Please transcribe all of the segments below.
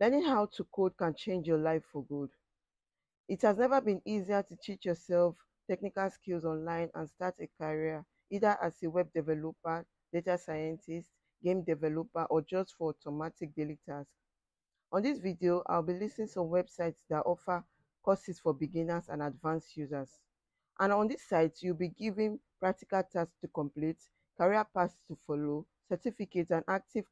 Learning how to code can change your life for good. It has never been easier to teach yourself technical skills online and start a career, either as a web developer, data scientist, game developer, or just for automatic daily tasks. On this video, I'll be listing some websites that offer courses for beginners and advanced users. And on this site, you'll be given practical tasks to complete, career paths to follow, certificates, and active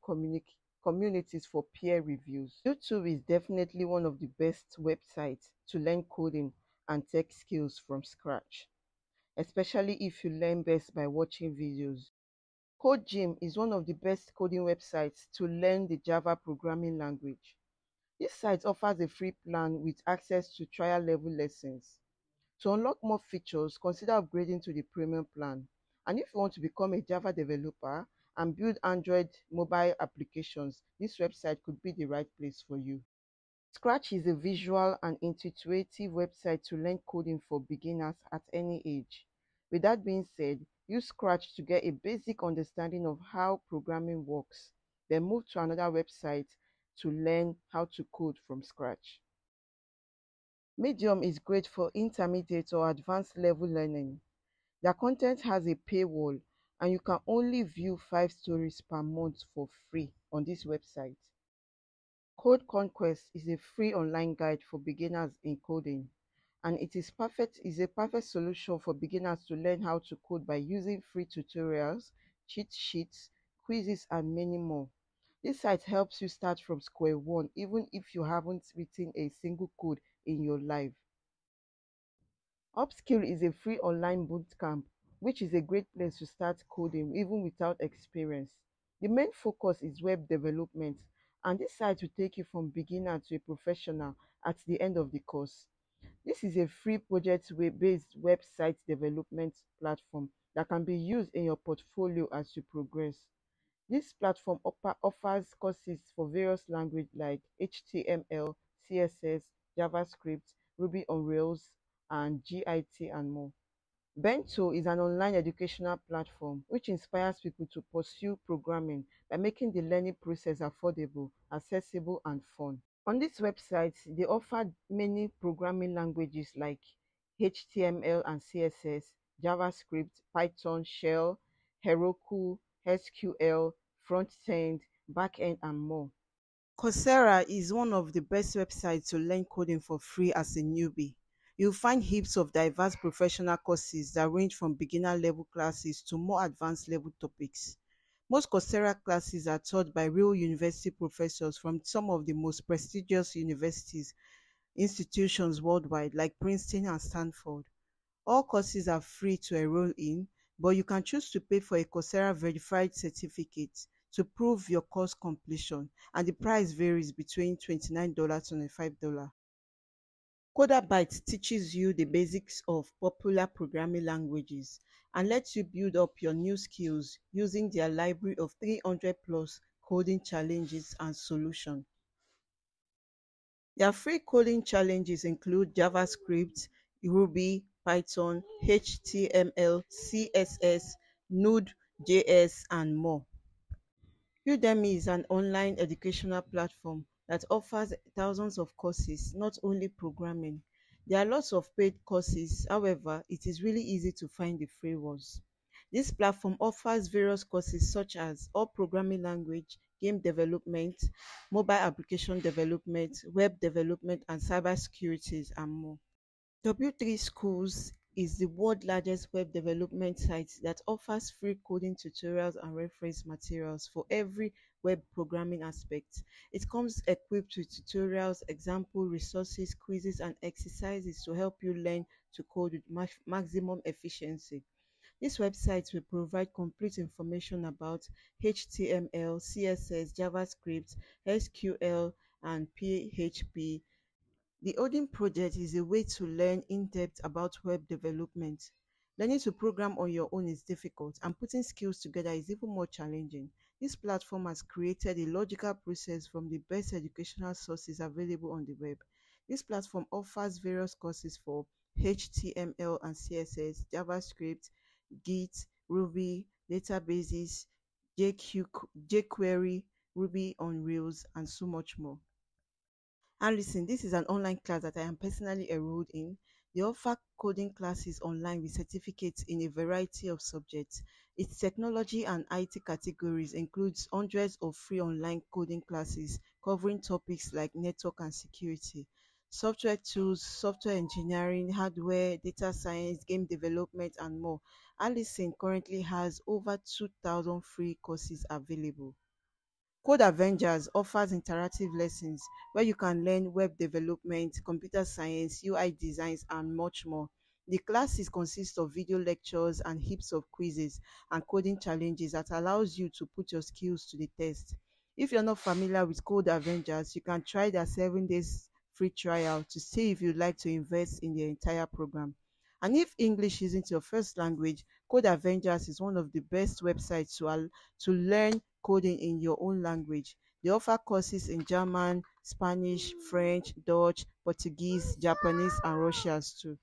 communities for peer reviews. YouTube is definitely one of the best websites to learn coding and tech skills from scratch, especially if you learn best by watching videos. CodeGym is one of the best coding websites to learn the Java programming language. This site offers a free plan with access to trial-level lessons. To unlock more features, consider upgrading to the premium plan. And if you want to become a Java developer and build Android mobile applications, this website could be the right place for you. Scratch is a visual and intuitive website to learn coding for beginners at any age. With that being said, use Scratch to get a basic understanding of how programming works, then move to another website to learn how to code from scratch. Medium is great for intermediate or advanced level learning. Their content has a paywall, and you can only view 5 stories per month for free on this website. Code Conquest is a free online guide for beginners in coding, and it is a perfect solution for beginners to learn how to code by using free tutorials, cheat sheets, quizzes, and many more. This site helps you start from square one, even if you haven't written a single code in your life. Upskill is a free online bootcamp, which is a great place to start coding even without experience. The main focus is web development, and this site will take you from beginner to a professional at the end of the course. This is a free project-based website development platform that can be used in your portfolio as you progress. This platform offers courses for various languages like HTML, CSS, JavaScript, Ruby on Rails, and Git, and more. Bento is an online educational platform which inspires people to pursue programming by making the learning process affordable, accessible, and fun. On this website, they offer many programming languages like HTML and CSS, JavaScript, Python, Shell, Heroku, SQL, front-end, back-end, and more. Coursera is one of the best websites to learn coding for free as a newbie. You'll find heaps of diverse professional courses that range from beginner-level classes to more advanced-level topics. Most Coursera classes are taught by real university professors from some of the most prestigious institutions worldwide, like Princeton and Stanford. All courses are free to enroll in, but you can choose to pay for a Coursera-verified certificate to prove your course completion, and the price varies between $29 and $5. Coderbyte teaches you the basics of popular programming languages and lets you build up your new skills using their library of 300+ coding challenges and solutions. Their free coding challenges include JavaScript, Ruby, Python, HTML, CSS, Node.js, and more. Udemy is an online educational platform that offers thousands of courses, not only programming. There are lots of paid courses, however, it is really easy to find the free ones. This platform offers various courses such as all programming language, game development, mobile application development, web development, and cybersecurity, and more. W3Schools is the world's largest web development site that offers free coding tutorials and reference materials for every web programming aspect. It comes equipped with tutorials, example resources, quizzes, and exercises to help you learn to code with maximum efficiency. This website will provide complete information about HTML, CSS, JavaScript, SQL, and PHP. The Odin Project is a way to learn in-depth about web development. Learning to program on your own is difficult, and putting skills together is even more challenging. This platform has created a logical process from the best educational sources available on the web. This platform offers various courses for HTML and CSS, JavaScript, Git, Ruby, databases, jQuery, Ruby on Rails, and so much more. Alison, this is an online class that I am personally enrolled in. They offer coding classes online with certificates in a variety of subjects. Its technology and IT categories includes hundreds of free online coding classes covering topics like network and security, software tools, software engineering, hardware, data science, game development, and more. Alison currently has over 2,000 free courses available. Code Avengers offers interactive lessons where you can learn web development, computer science, UI designs, and much more. The classes consist of video lectures and heaps of quizzes and coding challenges that allows you to put your skills to the test. If you're not familiar with Code Avengers, you can try their 7-day free trial to see if you'd like to invest in the entire program. And if English isn't your first language, Code Avengers is one of the best websites to learn coding in your own language. They offer courses in German, Spanish, French, Dutch, Portuguese, Japanese, and Russian too.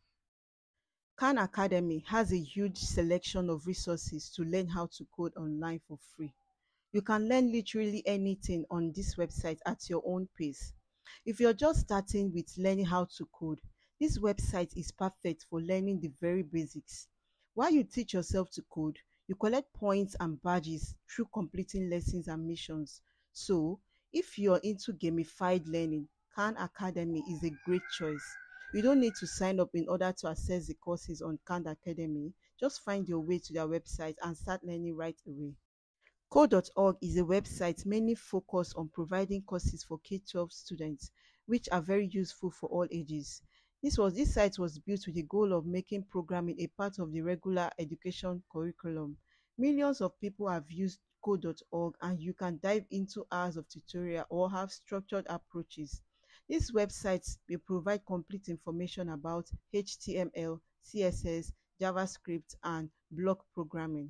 Khan Academy has a huge selection of resources to learn how to code online for free. You can learn literally anything on this website at your own pace. If you're just starting with learning how to code, this website is perfect for learning the very basics. While you teach yourself to code, you collect points and badges through completing lessons and missions. So, if you're into gamified learning, Khan Academy is a great choice. You don't need to sign up in order to access the courses on Khan Academy. Just find your way to their website and start learning right away. Code.org is a website mainly focused on providing courses for K-12 students, which are very useful for all ages. This site was built with the goal of making programming a part of the regular education curriculum. Millions of people have used Code.org, and you can dive into hours of tutorial or have structured approaches. These websites will provide complete information about HTML, CSS, JavaScript, and block programming.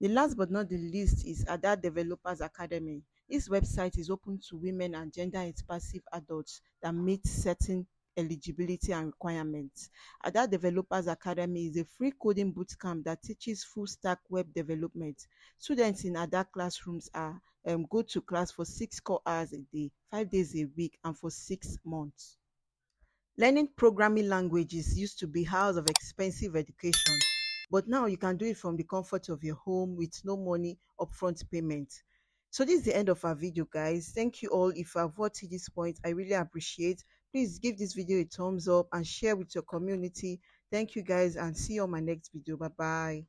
The last but not the least is Ada Developers Academy. This website is open to women and gender-expansive adults that meet certain eligibility and requirements. Ada Developers Academy is a free coding bootcamp that teaches full-stack web development. Students in Ada classrooms are go to class for 6 core hours a day, 5 days a week, and for 6 months. Learning programming languages used to be hours of expensive education, but now you can do it from the comfort of your home with no money upfront payment. So this is the end of our video, guys. Thank you all. If you have watched to this point, I really appreciate. Please give this video a thumbs up and share with your community. Thank you, guys, and see you on my next video. Bye-bye.